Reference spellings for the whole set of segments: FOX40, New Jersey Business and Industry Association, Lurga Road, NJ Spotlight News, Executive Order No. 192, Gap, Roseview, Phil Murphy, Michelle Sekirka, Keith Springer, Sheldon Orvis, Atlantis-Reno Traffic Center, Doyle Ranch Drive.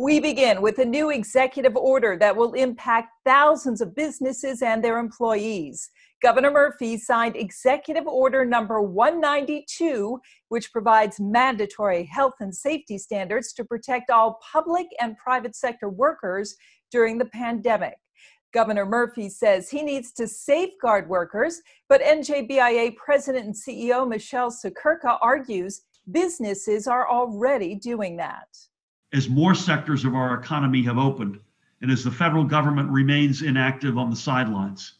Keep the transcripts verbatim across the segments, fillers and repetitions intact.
We begin with a new executive order that will impact thousands of businesses and their employees. Governor Murphy signed Executive Order number one ninety-two, which provides mandatory health and safety standards to protect all public and private sector workers during the pandemic. Governor Murphy says he needs to safeguard workers, but N J B I A President and C E O Michelle Sekirka argues businesses are already doing that. As more sectors of our economy have opened, and as the federal government remains inactive on the sidelines,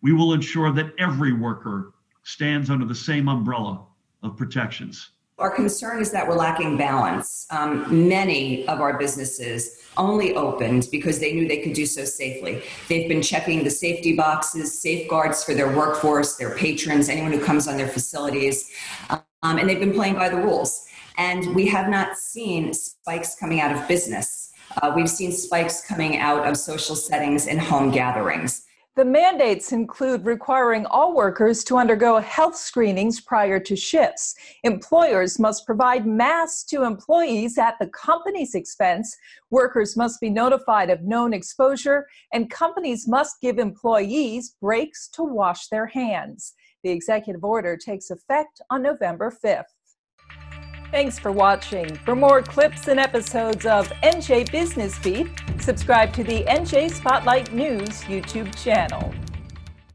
we will ensure that every worker stands under the same umbrella of protections. Our concern is that we're lacking balance. Um, many of our businesses only opened because they knew they could do so safely. They've been checking the safety boxes, safeguards for their workforce, their patrons, anyone who comes on their facilities, um, and they've been playing by the rules. And we have not seen spikes coming out of business. Uh, we've seen spikes coming out of social settings and home gatherings. The mandates include requiring all workers to undergo health screenings prior to shifts. Employers must provide masks to employees at the company's expense. Workers must be notified of known exposure, and companies must give employees breaks to wash their hands. The executive order takes effect on November fifth. Thanks for watching. For more clips and episodes of N J Business Beat, subscribe to the N J Spotlight News YouTube channel.